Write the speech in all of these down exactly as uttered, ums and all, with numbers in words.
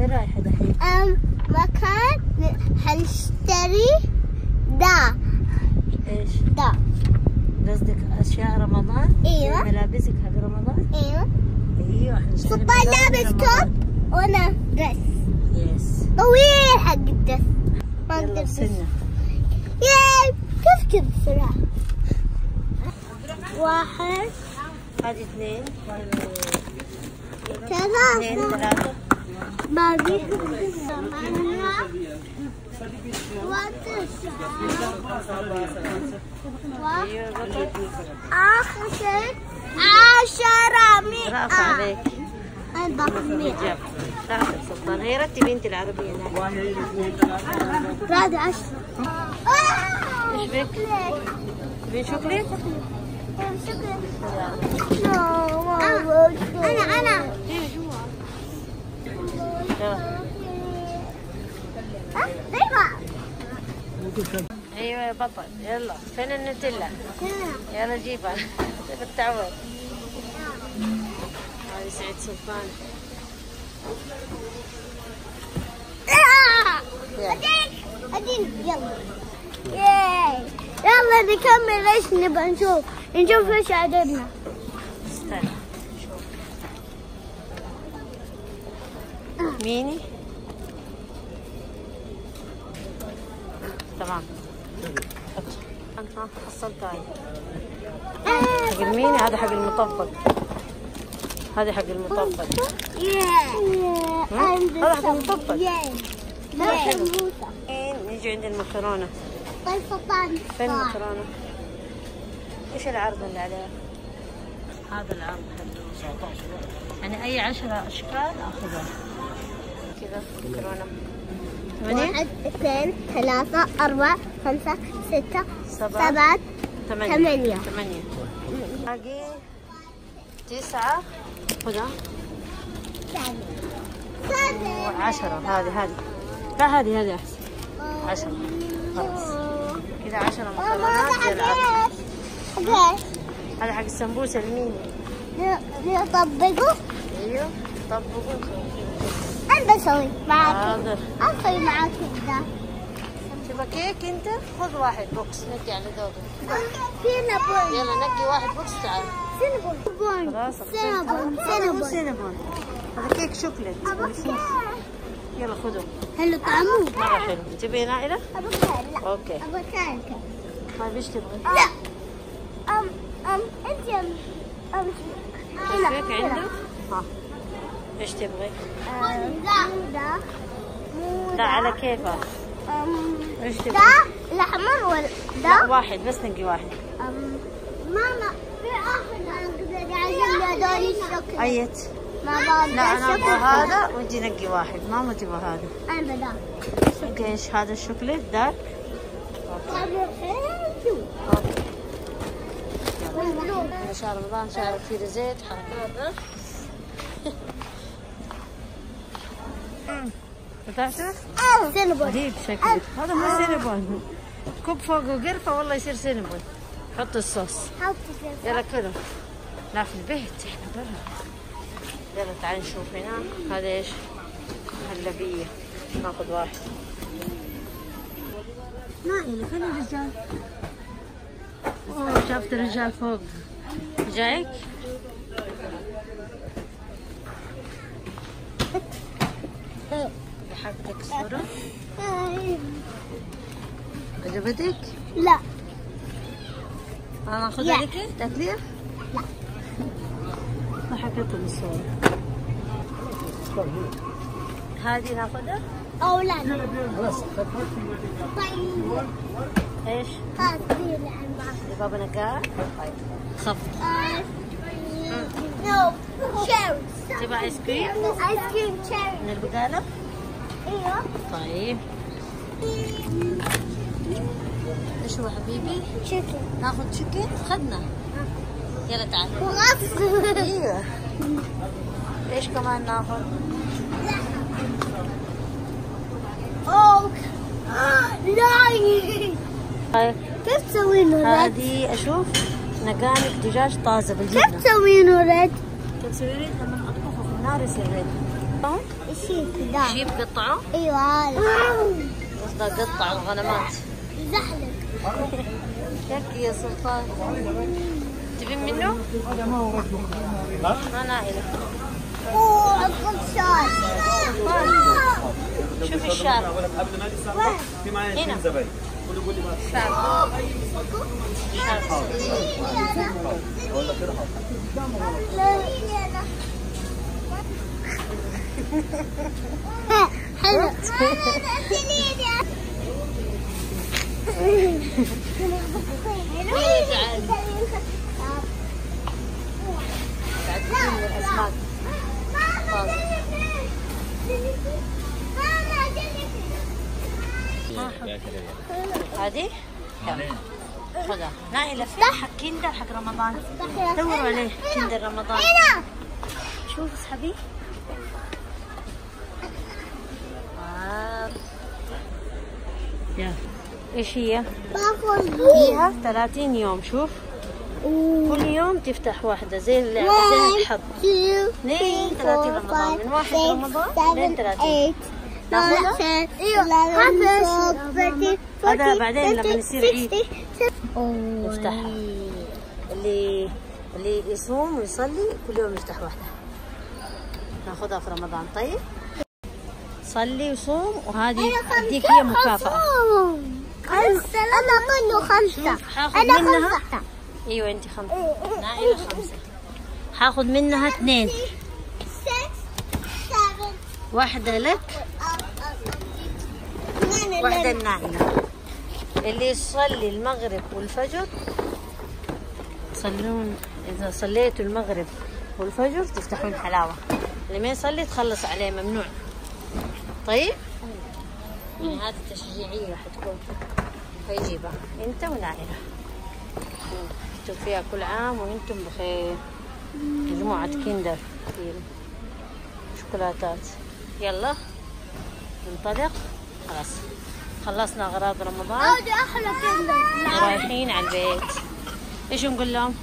فين رايحة دحين؟ أم مكان هنشتري دا. ايش؟ دا. قصدك أشياء رمضان؟ ايوه. ملابسك حق رمضان؟ ايوه. ايوه هنشتري. سلطان لابس توب وأنا قص. يس. طويل حق الدس. ما أقدر بس. ياي كيف كذا بسرعة؟ واحد. هذه اثنين. ثلاثة ما بيها منها وتسعة عشرة مئة أربعمئة سلطان هي رتبي انت العربية بعد عشرة ايش بك؟ بين شوكليت؟ أنا أنا ايوه يا بطل يلا فين النوتيلا؟ يلا جيبها جيب التعويض هذه سعيد سلطان يلا يلا نكمل ايش نبغى نشوف نشوف ايش عجبنا ميني تمام انت ما حصلت هاي حق الميني هذا حق المطبق هذا حق المطبق هذا حق المطبق نيجي عند المكرونه طيب سلطان فين المكرونه؟ ايش العرض اللي عليها؟ هذا العرض حقه يعني اي عشرة اشكال اخذها كذا مكرونه واحد اثنين ثلاثة أربعة خمسة ستة سبعة ثمانية ثمانية باقي تسعة خذها عشرة هذه هذه لا هذه هذه أحسن عشرة خلاص كذا عشرة مكرونات زي العرض هذا حق السمبوسة الميني نطبقه؟ ايوه طبقوه أنا بسوي معاكم أسوي معاكم ده تبغى كيك أنت؟ خذ واحد بوكس نقي على ذوقك سينابون يلا نقي واحد بوكس تعال سينابون خلاص سينابون سينابون سينابون هذا كيك شوكليت يلا خذوه حلو طعمه؟ مرة حلو تبين نائلة؟ أبغى كيك لا أوكي أبغى كيك طيب إيش تبغي؟ لا أم أم أنت أم أم كيك عندك؟ ها ايش تبغي؟ موزة موزة لا على كيفك ايش تبغي؟ ده الأحمر ولا ده؟ واحد بس نقي واحد ماما في آخر أقدر أعزم هذول الشوكليت أيت؟ ما لا أنا أبغى هذا ودي نقي واحد ماما تبغى هذا أنا بدا اوكي ايش هذا الشوكليت دارك؟ طعمه حلو اوكي يلا شهر رمضان شهر كثير زيت حركات فتحته؟ سينابون جديد شكله هذا مو سينابون كب فوقه قرفه والله يصير سينابون حط الصوص حط الصوص يلا كله لا في البيت احنا برا يلا تعال نشوف هنا هذا ايش؟ مهلبيه ناخذ واحد نائلة فين الرجال؟ اوه شافت الرجال فوق جايك؟ حبتك صورة؟ عجبتك؟ لا أنا آخذها لك تاكليها؟ لا ما حبيتكم الصورة هذه ناخذها؟ أو لا طيب إيش؟ طيب بابا نقاع؟ طيب خفف نو شيري تبغى آيس كريم؟ آيس كريم شيري من البقالة؟ ايوه طيب ايش هو حبيبي؟ شيكن ناخذ شيكن اخذنا يلا تعال وغصب ايوه ايش كمان ناخذ؟ لحم اوك لاي كيف تسوينه رد؟ هذه اشوف نقانق دجاج طازه بالجبنه كيف تسوينه رد؟ كيف تسوينه رد؟ لما اطبخه في النار يصير رد شيب ده شيب قطعه؟ ايوه هذا قصده قطع الغنمات يزحلق. شكي يا سلطان تبين منه؟ ما نائلة. اوه عندكم شاي. شوفي الشاي هنا حلو. هذه خذها نائلة، في حق كندر حق رمضان، دوروا عليه كندر رمضان. شوف اسحبي ايش هي؟ فيها ثلاثين يوم. شوف كل يوم تفتح واحدة زي اللي زي الحظ. لين ثلاثين رمضان، من واحد رمضان لين ثلاثين. ناخذها؟ ايوه هذا بعدين لما يصير عيد نفتحها. اللي اللي يصوم ويصلي كل يوم يفتح واحدة، ناخذها في رمضان. طيب صلي وصوم، وهذه اديك هي مكافأة. أنا منه خمسة. أنا منها خمسة. أيوة أنت خمسة. نائلة خمسة. حاخذ منها اثنين. واحدة لك واحدة النائلة. اللي يصلي المغرب والفجر تصلون، إذا صليتوا المغرب والفجر تفتحون حلاوة. اللي ما يصلي تخلص عليه، ممنوع. طيب؟ هذه تشجيعية حتكون، فيجيبها انت ونائلة. شوف فيها كل عام وانتم بخير. مجموعة كندر شوكولاتات. يلا ننطلق. خلاص خلصنا اغراض رمضان، احلى كندر، رايحين على البيت. ايش نقول لهم؟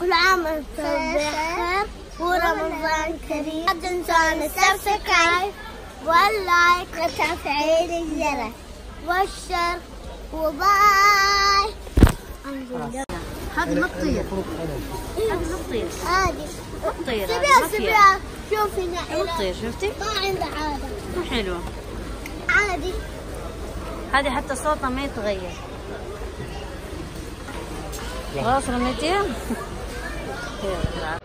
كل عام وانتم بخير ورمضان كريم. لا تنسون السبسكرايب واللايك وتفعيل الجرس والشر، وباي. هذه ما تطير، هذه ما تطير، هذه ما تطير، ما تطير. شوفي نائلة ما تطير، شفتي؟ ما عندها عادة، مو حلوة عادي. هذه حتى صوتها ما يتغير. خلاص رميتيها؟